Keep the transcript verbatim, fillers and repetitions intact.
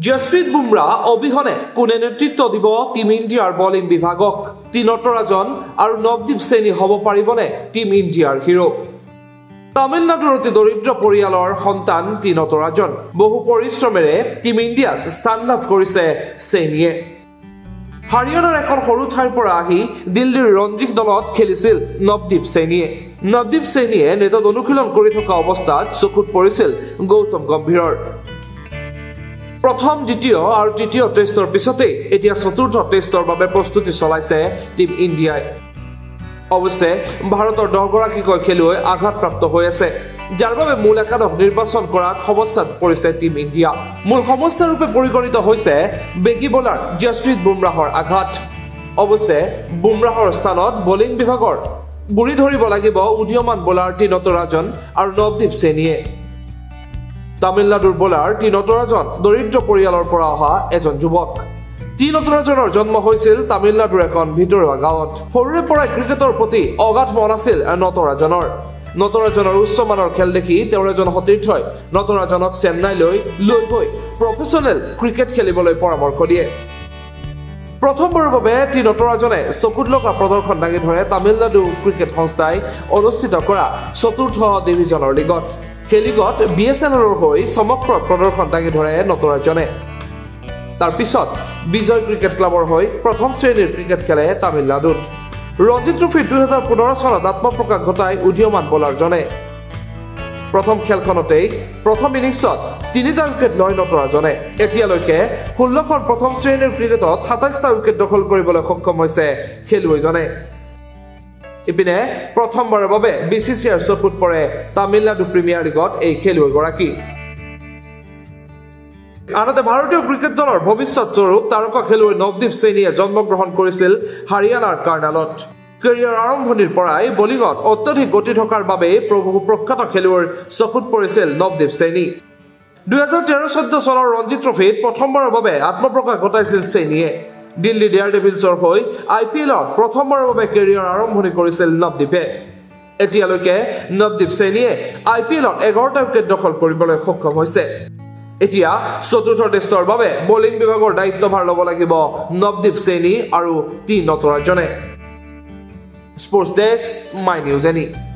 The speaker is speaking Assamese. Jasprit Bumrah obihone kune netritto dibo Team India'r bowling bibhagok T. Natarajan aru Navdeep Saini hobo paribone Team India'r hero Tamil Naduror doridra poriyalor hontan T. Natarajan bohu poristromere Team India't stan lav korise Sainiye Haryanar ekhon horu thair pora ahi Dillir Ranji dolot khelisil Navdeep Sainiye Navdeep Sainiye netot onukhilon kori thoka obostat chokut porisil Gautam Gambhiror প্রথম দ্বিতীয় আর তৃতীয় টেস্টৰ পিছতে এতিয়া চতুৰ্থ টেস্টৰ বাবে প্ৰস্তুতি চলাইছে টিম ইন্ডিয়াই অৱশ্যে ভাৰতৰ দহগৰাকী খেলুৱৈ আঘাতপ্ৰাপ্ত হৈ আছে যাৰ বাবে মূল একাদশ নিৰ্বাচন কৰাত সমস্যাত পৰিছে টিম ইন্ডিয়া মূল সমস্যা ৰূপে পৰিগণিত হৈছে বেগী বোলাৰ জসপ্ৰীত বুমৰাহৰ আঘাত অৱশ্যে বুমৰাহৰ স্থানত বলিং বিভাগৰ গুৰি ধৰিব লাগিব উদীয়মান বোলাৰ টি নটৰাজন আৰু নৱদীপ সেনিয়ে Tamil Nadu bowler T. Natarajan doridra poriyalor pora oha ejon jubok T. Natarajanor jonmo hoisil Tamil Nadur ekhon bhitorua gaot horure pora cricketor proti ogat mon asil Natarajanor Natarajanor ucchomanor khel dekhi tewor ejon hotirthoi Natarajanok Chennai loi loi goi professional cricket kheliboloi poramorsho diye Prothombar babe T. Natarajane chokut loka prodorshan dangi dhore Tamil Nadu cricket sonsthai onusthito kora chaturtho divisionor ligot Heligot BSNLৰ হৈ সমগ্ৰ প্ৰদৰ্শন দাঙি ধৰে নটৰাজনে তাৰ পিছত বিজয় ক্ৰিকেট ক্লাবৰ হৈ প্ৰথম শ্ৰেণীৰ ক্ৰিকেট খেলে তামিলনাডুত ৰঞ্জি ট্ৰফি দুই হাজাৰ পোন্ধৰ চনত আত্মপ্ৰকাশ ঘটাই উদীয়মান বলাৰজনে প্ৰথম খেলখনতে প্ৰথম ইনিংছত তিনিটা উইকেট লৈ নটৰাজনে এতিয়ালৈকে ষোল্লখন প্ৰথম শ্ৰেণীৰ ক্ৰিকেটত সাতাইশটা উইকেট দখল কৰিবলৈ সক্ষম হৈছে খেলুৱৈজনে ইপিনে প্ৰথমবাৰৰ বাবে বিচিচিআইৰ চকুত পৰে তামিলনাডু প্ৰিমিয়াৰ লীগত এই খেলুৱৈ গৰাকী আনতে ভাৰতীয় ক্ৰিকেট দলৰ ভৱিষ্যত স্বৰূপ তাৰকা খেলুৱৈ নৱদীপ সেনিয়ে জন্মগ্ৰহণ কৰিছিল হাৰিয়ানাৰ কাৰ্ণালত কেৰিয়াৰ আৰম্ভণিৰ পৰাই বলিঙত অত্যধিক গতি থকাৰ বাবে বহু প্ৰখ্যাত খেলুৱৈৰ চকুত পৰিছিল নৱদীপ সেনি দুই হাজাৰ তেৰ চৈধ্য চনৰ ৰঞ্জি ট্ৰফীত প্ৰথমবাৰৰ বাবে আত্মপ্ৰকাশ ঘটাইছিল সেনিয়ে দিল্লী ডেয়াৰডেভিলছৰ হৈ আইপিএলত প্ৰথমবাৰৰ বাবে কেৰিয়াৰ আৰম্ভণি কৰিছিল নৱদীপে এতিয়ালৈকে নৱদীপ সেনিয়ে আইপিএলত এঘাৰটা উইকেট দখল কৰিবলৈ সক্ষম হৈছে এতিয়া চতুৰ্থ টেষ্টৰ বাবে বলিং বিভাগৰ দায়িত্বভাৰ ল'ব লাগিব নৱদীপ সেনি আৰু টি নটৰাজনে sports desk my news any